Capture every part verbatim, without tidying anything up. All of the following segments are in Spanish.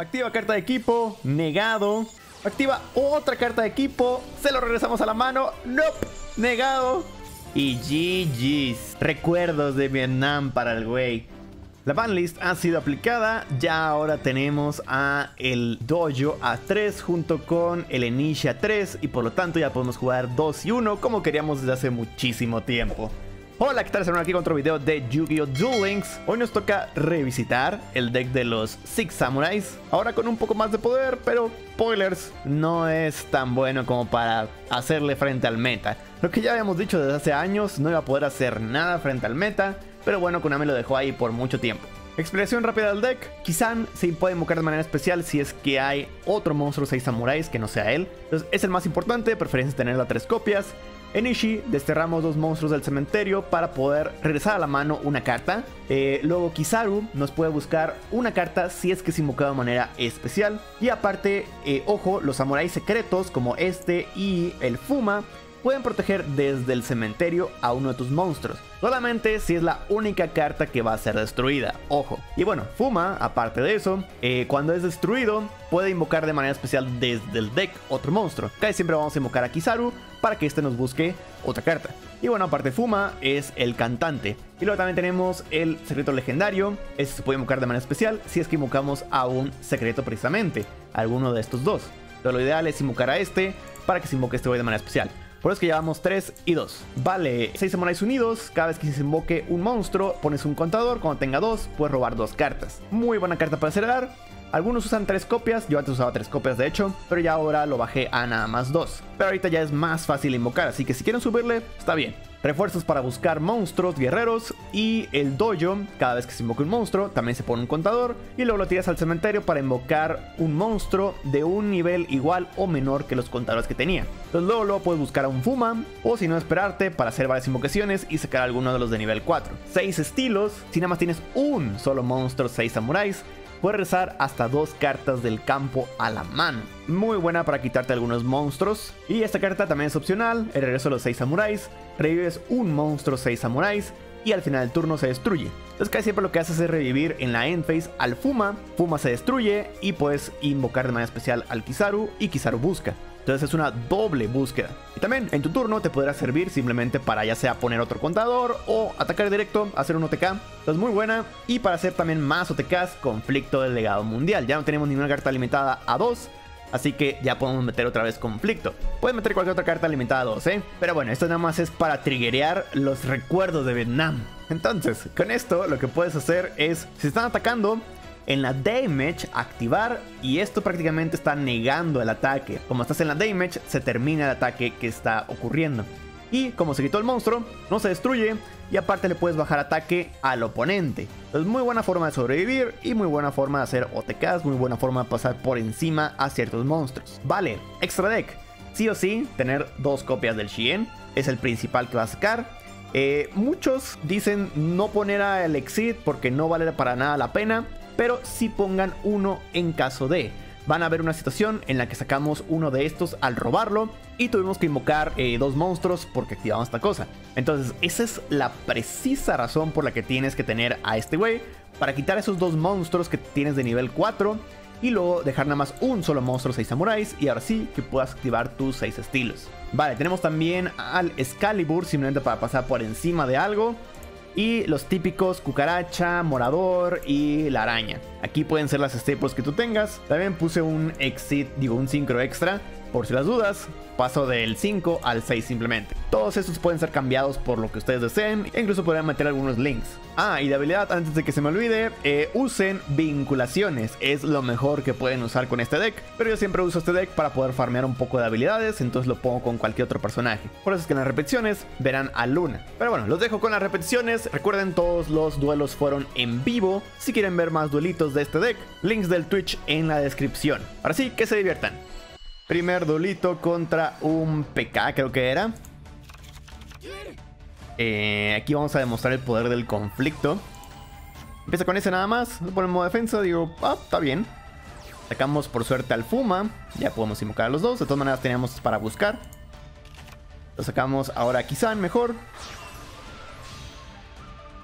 Activa carta de equipo, negado. Activa otra carta de equipo, se lo regresamos a la mano. Nope, negado. Y G G's. Recuerdos de Vietnam para el güey. La banlist ha sido aplicada. Ya ahora tenemos a el dojo A tres junto con el Enishi A tres. Y por lo tanto ya podemos jugar dos y uno como queríamos desde hace muchísimo tiempo. Hola, ¿qué tal? Estamos aquí con otro video de Yu-Gi-Oh! Duel Links. Hoy nos toca revisitar el deck de los Six Samurais. Ahora con un poco más de poder, pero spoilers, no es tan bueno como para hacerle frente al meta. Lo que ya habíamos dicho desde hace años, no iba a poder hacer nada frente al meta, pero bueno, Konami lo dejó ahí por mucho tiempo. Explicación rápida del deck. Kizan se puede invocar de manera especial si es que hay otro monstruo seis samuráis que no sea él. Entonces es el más importante, preferencia tener las tres copias. Enishi, desterramos dos monstruos del cementerio para poder regresar a la mano una carta. Eh, luego Kizaru nos puede buscar una carta si es que es invocado de manera especial. Y aparte, eh, ojo, los samuráis secretos como este y el Fuma pueden proteger desde el cementerio a uno de tus monstruos, solamente si es la única carta que va a ser destruida, ojo. Y bueno, Fuma, aparte de eso, eh, cuando es destruido, puede invocar de manera especial desde el deck otro monstruo. Casi siempre vamos a invocar a Kizaru para que este nos busque otra carta. Y bueno, aparte Fuma es el cantante. Y luego también tenemos el secreto legendario. Este se puede invocar de manera especial si es que invocamos a un secreto precisamente, alguno de estos dos. Pero lo ideal es invocar a este para que se invoque este hoy de manera especial. Por eso es que llevamos tres y dos. Vale, seis samuráis unidos. Cada vez que se invoque un monstruo, pones un contador. Cuando tenga dos, puedes robar dos cartas. Muy buena carta para acelerar. Algunos usan tres copias. Yo antes usaba tres copias, de hecho. Pero ya ahora lo bajé a nada más dos. Pero ahorita ya es más fácil invocar. Así que si quieren subirle, está bien. Refuerzos para buscar monstruos, guerreros. Y el dojo, cada vez que se invoque un monstruo, también se pone un contador. Y luego lo tiras al cementerio para invocar un monstruo de un nivel igual o menor que los contadores que tenía. Entonces luego, luego puedes buscar a un Fuma, o si no, esperarte para hacer varias invocaciones y sacar alguno de los de nivel cuatro. seis estilos. Si nada más tienes un solo monstruo seis samuráis, puedes rezar hasta dos cartas del campo a la mano. Muy buena para quitarte algunos monstruos. Y esta carta también es opcional. El regreso de los seis samuráis. Revives un monstruo seis samuráis y al final del turno se destruye. Entonces casi siempre lo que haces es revivir en la end phase al Fuma. Fuma se destruye y puedes invocar de manera especial al Kizaru y Kizaru busca. Entonces es una doble búsqueda. Y también en tu turno te podrá servir simplemente para ya sea poner otro contador o atacar directo, hacer un O T K. Entonces muy buena. Y para hacer también más O T Ks, Conflicto del Legado Mundial. Ya no tenemos ninguna carta limitada a dos. Así que ya podemos meter otra vez Conflicto. Pueden meter cualquier otra carta limitada a dos, ¿eh? Pero bueno, esto nada más es para triggerear los recuerdos de Vietnam. Entonces, con esto lo que puedes hacer es, si están atacando, en la damage activar, y esto prácticamente está negando el ataque. Como estás en la damage, se termina el ataque que está ocurriendo. Y como se quitó el monstruo, no se destruye. Y aparte le puedes bajar ataque al oponente. Entonces muy buena forma de sobrevivir y muy buena forma de hacer O T Ks. Muy buena forma de pasar por encima a ciertos monstruos. Vale, extra deck. Sí o sí, tener dos copias del Shien. Es el principal que va a sacar. Eh, muchos dicen no poner a el Exit porque no vale para nada la pena. Pero sí pongan uno en caso de. Van a haber una situación en la que sacamos uno de estos al robarlo y tuvimos que invocar eh, dos monstruos porque activamos esta cosa. Entonces esa es la precisa razón por la que tienes que tener a este güey, para quitar esos dos monstruos que tienes de nivel cuatro y luego dejar nada más un solo monstruo seis samuráis, y ahora sí que puedas activar tus seis estilos. Vale, tenemos también al Excalibur simplemente para pasar por encima de algo. Y los típicos cucaracha, morador y la araña. Aquí pueden ser las staples que tú tengas. También puse un exit, digo un sincro extra, por si las dudas. Paso del cinco al seis simplemente. Todos estos pueden ser cambiados por lo que ustedes deseen. E incluso podrían meter algunos links. Ah, y de habilidad, antes de que se me olvide, eh, usen vinculaciones. Es lo mejor que pueden usar con este deck. Pero yo siempre uso este deck para poder farmear un poco de habilidades. Entonces lo pongo con cualquier otro personaje. Por eso es que en las repeticiones verán a Luna. Pero bueno, los dejo con las repeticiones. Recuerden, todos los duelos fueron en vivo. Si quieren ver más duelitos de este deck, links del Twitch en la descripción. Ahora sí, que se diviertan. Primer duelito contra un P K, creo que era. Eh, aquí vamos a demostrar el poder del conflicto. Empieza con ese nada más. Lo ponemos defensa. Digo, ah, está bien. Sacamos por suerte al Fuma. Ya podemos invocar a los dos. De todas maneras teníamos para buscar. Lo sacamos ahora a Kizan, mejor.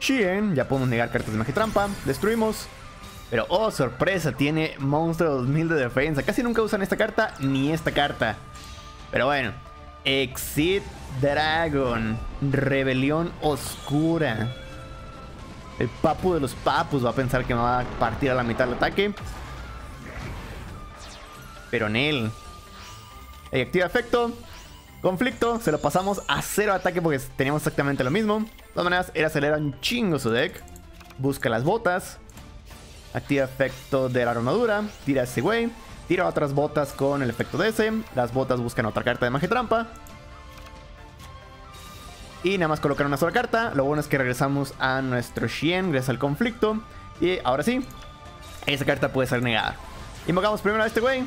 Shien. Ya podemos negar cartas de magia trampa. Destruimos. Pero oh sorpresa, tiene monstruo dos mil de defensa. Casi nunca usan esta carta ni esta carta. Pero bueno, Exit Dragon Rebelión oscura. El papu de los papus va a pensar que me va a partir a la mitad del ataque. Pero en él eh, activa efecto Conflicto, se lo pasamos a cero ataque porque teníamos exactamente lo mismo. De todas maneras, él acelera un chingo su deck. Busca las botas. Activa efecto de la armadura. Tira a ese güey. Tira otras botas con el efecto de ese. Las botas buscan otra carta de magia trampa. Y nada más colocar una sola carta. Lo bueno es que regresamos a nuestro Shien gracias al conflicto. Y ahora sí, esa carta puede ser negada. Invocamos primero a este güey.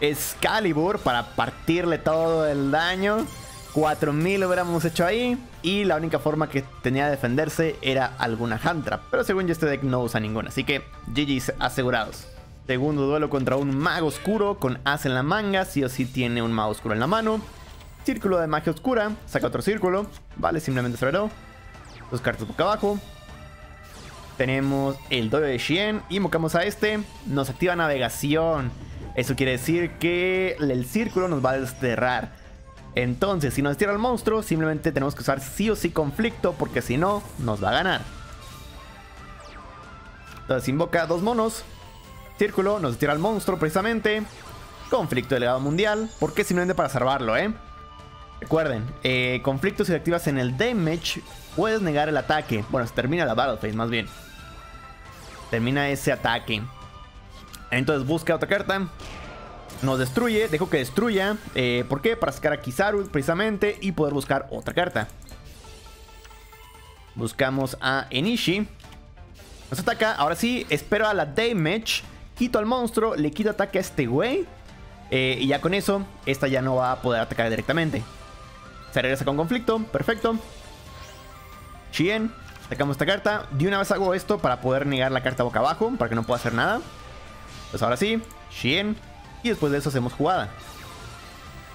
Excalibur para partirle todo el daño. Cuatro mil lo hubiéramos hecho ahí. Y la única forma que tenía de defenderse era alguna hand trap, pero según yo este deck no usa ninguna, así que G Gs asegurados. Segundo duelo contra un mago oscuro con as en la manga. Sí o sí tiene un mago oscuro en la mano. Círculo de magia oscura. Saca otro círculo. Vale, simplemente cerró. Dos cartas boca abajo. Tenemos el doble de Shien. Invocamos a este. Nos activa navegación. Eso quiere decir que el círculo nos va a desterrar. Entonces, si nos destierra el monstruo, simplemente tenemos que usar sí o sí conflicto, porque si no, nos va a ganar. Entonces invoca dos monos. Círculo, nos destierra el monstruo precisamente. Conflicto del legado mundial. ¿Por qué? Simplemente para salvarlo, ¿eh? Recuerden, eh, conflicto si lo activas en el damage, puedes negar el ataque. Bueno, se termina la battle phase, más bien. Termina ese ataque. Entonces busca otra carta. Nos destruye, dejo que destruya. eh, ¿Por qué? Para sacar a Kizaru precisamente y poder buscar otra carta. Buscamos a Enishi. Nos ataca, ahora sí, espero a la damage. Quito al monstruo, le quito ataque a este güey. eh, Y ya con eso, esta ya no va a poder atacar directamente. Se regresa con conflicto, perfecto. Shien, sacamos esta carta. De una vez hago esto para poder negar la carta boca abajo, para que no pueda hacer nada. Pues ahora sí, Shien. Y después de eso hacemos jugada.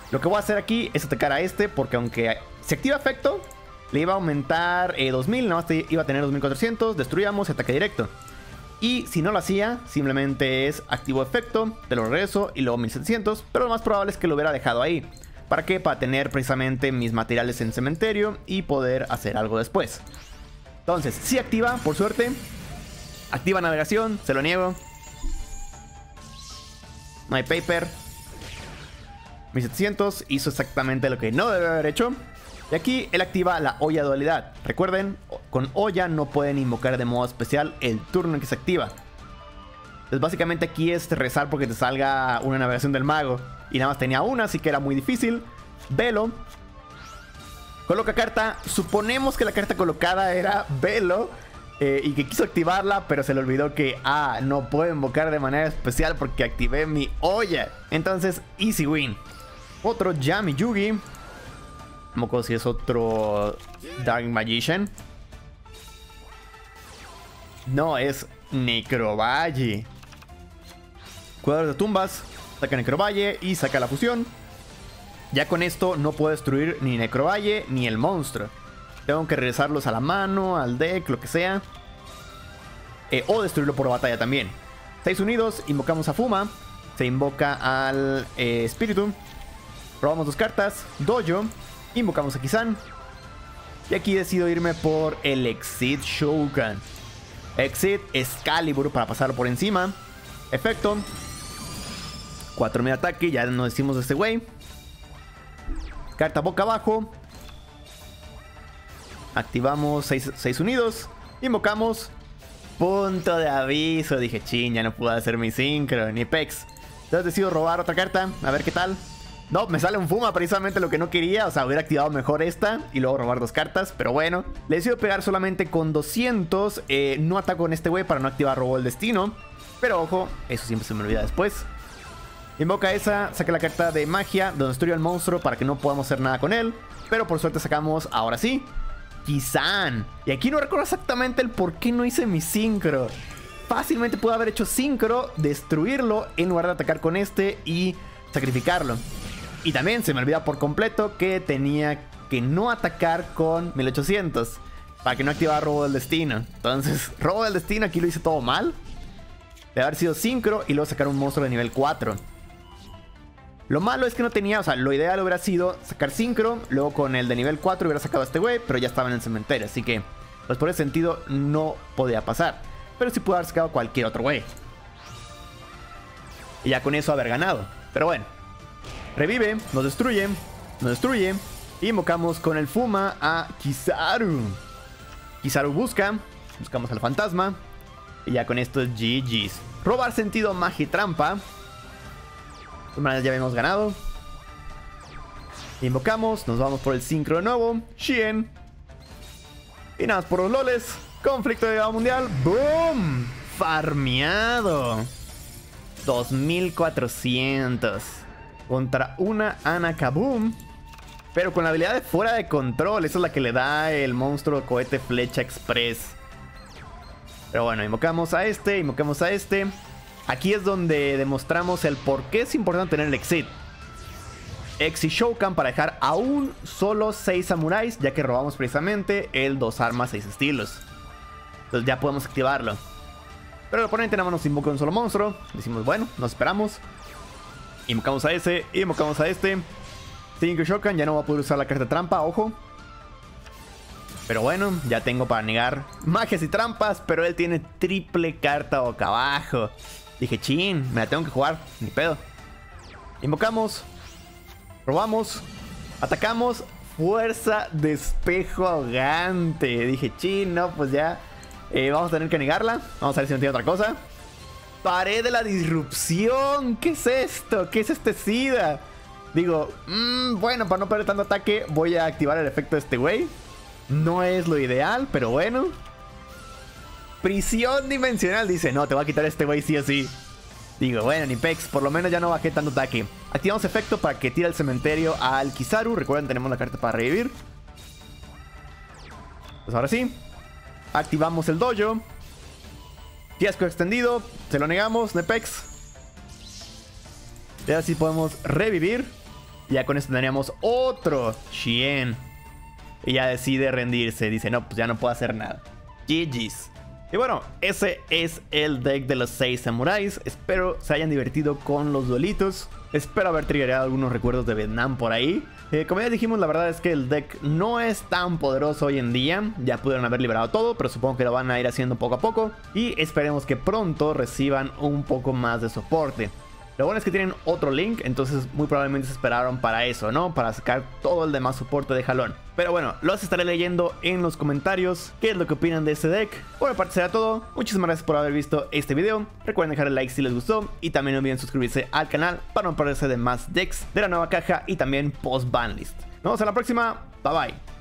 Lo que voy a hacer aquí es atacar a este, porque aunque se activa efecto, le iba a aumentar eh, dos mil, nada más iba a tener dos mil cuatrocientos. Destruyamos, ataque directo. Y si no lo hacía, simplemente es activo efecto, te lo regreso y luego mil setecientos. Pero lo más probable es que lo hubiera dejado ahí. ¿Para qué? Para tener precisamente mis materiales en cementerio y poder hacer algo después. Entonces, si sí activa, por suerte. Activa navegación, se lo niego. My Paper. mil setecientos hizo exactamente lo que no debe haber hecho. Y aquí él activa la olla dualidad. Recuerden, con olla no pueden invocar de modo especial el turno en que se activa. Entonces básicamente aquí es rezar porque te salga una navegación del mago. Y nada más tenía una, así que era muy difícil. Velo. Coloca carta. Suponemos que la carta colocada era Velo. Eh, y que quiso activarla, pero se le olvidó que, ah, no puedo invocar de manera especial porque activé mi olla. Entonces, easy win. Otro Yami Yugi. No me acuerdo si es otro Dark Magician. No, es Necrovalle. Cuadros de tumbas. Saca Necrovalle y saca la fusión. Ya con esto no puedo destruir ni Necrovalle ni el monstruo. Tengo que regresarlos a la mano, al deck, lo que sea. Eh, o destruirlo por batalla también. Seis unidos, invocamos a Fuma. Se invoca al eh, espíritu. Robamos dos cartas. Dojo. Invocamos a Kizan. Y aquí decido irme por el Exit Shoukan. Exit Excalibur para pasarlo por encima. Efecto. cuatro mil ataque, ya nos decimos de este güey. Carta boca abajo. Activamos seis unidos. Invocamos. Punto de aviso. Dije, chin, ya no puedo hacer mi sincro ni pex. Entonces decido robar otra carta. A ver qué tal. No, me sale un Fuma, precisamente lo que no quería. O sea, hubiera activado mejor esta y luego robar dos cartas. Pero bueno, le decido pegar solamente con doscientos. eh, No ataco en este güey para no activar robo del destino. Pero ojo, eso siempre se me olvida después. Invoca esa. Saca la carta de magia donde destruye al monstruo para que no podamos hacer nada con él. Pero por suerte sacamos, ahora sí, Kizan. Y aquí no recuerdo exactamente el por qué no hice mi sincro. Fácilmente puedo haber hecho sincro, destruirlo en lugar de atacar con este y sacrificarlo. Y también se me olvida por completo que tenía que no atacar con mil ochocientos para que no activara robo del destino. Entonces, robo del destino aquí lo hice todo mal. de haber sido sincro y luego sacar un monstruo de nivel cuatro. Lo malo es que no tenía, o sea, lo ideal hubiera sido sacar sincro, luego con el de nivel cuatro hubiera sacado a este güey, pero ya estaba en el cementerio, así que pues por ese sentido no podía pasar. Pero sí pudo haber sacado cualquier otro güey y ya con eso haber ganado. Pero bueno, revive, nos destruye, nos destruye y invocamos con el Fuma a Kizaru. Kizaru busca, buscamos al fantasma y ya con esto es G G's. Robar sentido, magia y trampa. De todas maneras ya habíamos ganado. Invocamos, nos vamos por el sincro de nuevo, Shien. Y nada, por los loles, conflicto de legado mundial. ¡Boom! Farmeado. dos mil cuatrocientos contra una Anakaboom. Pero con la habilidad de fuera de control. Esa es la que le da el monstruo cohete flecha express. Pero bueno, invocamos a este, invocamos a este. Aquí es donde demostramos el por qué es importante tener el Exit. Exit Shoukan para dejar a un solo seis samuráis, ya que robamos precisamente el dos armas, seis estilos. Entonces ya podemos activarlo. Pero el oponente nada más nos invoca un solo monstruo. Decimos, bueno, nos esperamos. Invocamos a ese, invocamos a este. Exit Shoukan ya no va a poder usar la carta trampa, ojo. Pero bueno, ya tengo para negar magias y trampas, pero él tiene triple carta boca abajo. Dije, chin, me la tengo que jugar, ni pedo. Invocamos, robamos, atacamos, fuerza de espejo ahogante. Dije, chin, no, pues ya eh, vamos a tener que negarla. Vamos a ver si no tiene otra cosa. Pared de la disrupción, ¿qué es esto? ¿Qué es este SIDA? Digo, mmm, bueno, para no perder tanto ataque voy a activar el efecto de este güey. No es lo ideal, pero bueno. Prisión dimensional, dice, no, te voy a quitar este güey sí o sí. Digo, bueno, ni pex, por lo menos ya no bajé tanto ataque. Activamos efecto para que tire al cementerio al Kizaru. Recuerden, tenemos la carta para revivir. Pues ahora sí. Activamos el dojo. Fiasco extendido, se lo negamos, ni pex. Y ahora sí podemos revivir. Y ya con esto tendríamos otro Shien. Y ya decide rendirse, dice, no, pues ya no puedo hacer nada. G G's. Y bueno, ese es el deck de los seis samuráis. Espero se hayan divertido con los duelitos. Espero haber triggerado algunos recuerdos de Vietnam por ahí. Eh, como ya dijimos, la verdad es que el deck no es tan poderoso hoy en día. Ya pudieron haber liberado todo, pero supongo que lo van a ir haciendo poco a poco. Y esperemos que pronto reciban un poco más de soporte. Lo bueno es que tienen otro link, entonces muy probablemente se esperaron para eso, ¿no? Para sacar todo el demás soporte de jalón. Pero bueno, los estaré leyendo en los comentarios qué es lo que opinan de este deck. Por mi parte será todo. Muchísimas gracias por haber visto este video. Recuerden dejar el like si les gustó. Y también no olviden suscribirse al canal para no perderse de más decks de la nueva caja y también post-banlist. Nos vemos en la próxima. Bye bye.